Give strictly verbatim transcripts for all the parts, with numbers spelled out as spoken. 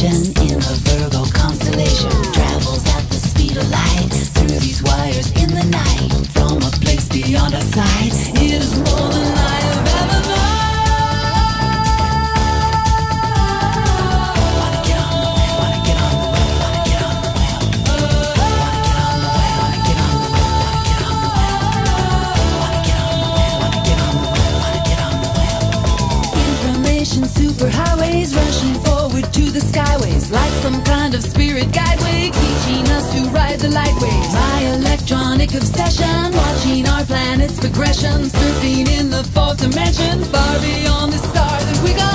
Station in the Virgo constellation, travels at the speed of light through these wires in the night, from a place beyond our sight. It is more than I have ever known. Wanna get on the way, wanna get on the way, wanna get on the way, wanna get on the way, wanna get on the way, wanna get on the way, wanna get on the way, wanna get on the way, wanna get on the way, wanna get on the way. Information superhighways rushing forward to the skyways, like some kind of spirit guideway, teaching us to ride the light waves. My electronic obsession, watching our planet's progression, surfing in the fourth dimension, far beyond the star that we go.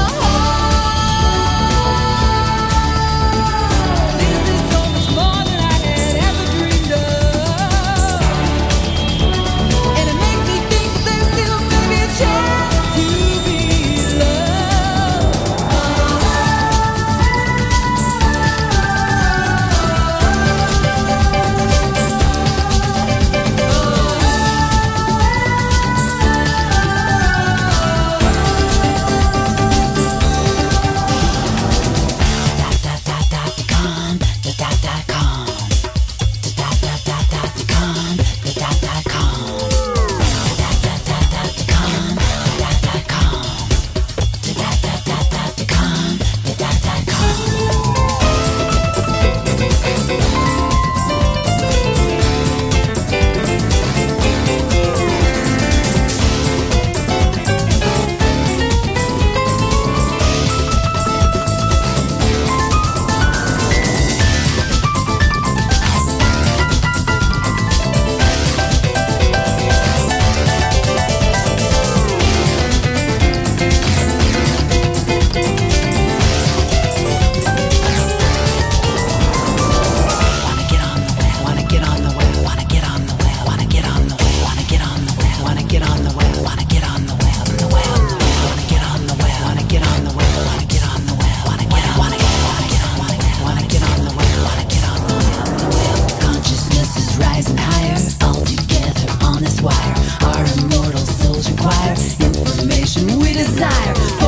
Our immortal souls require information we desire.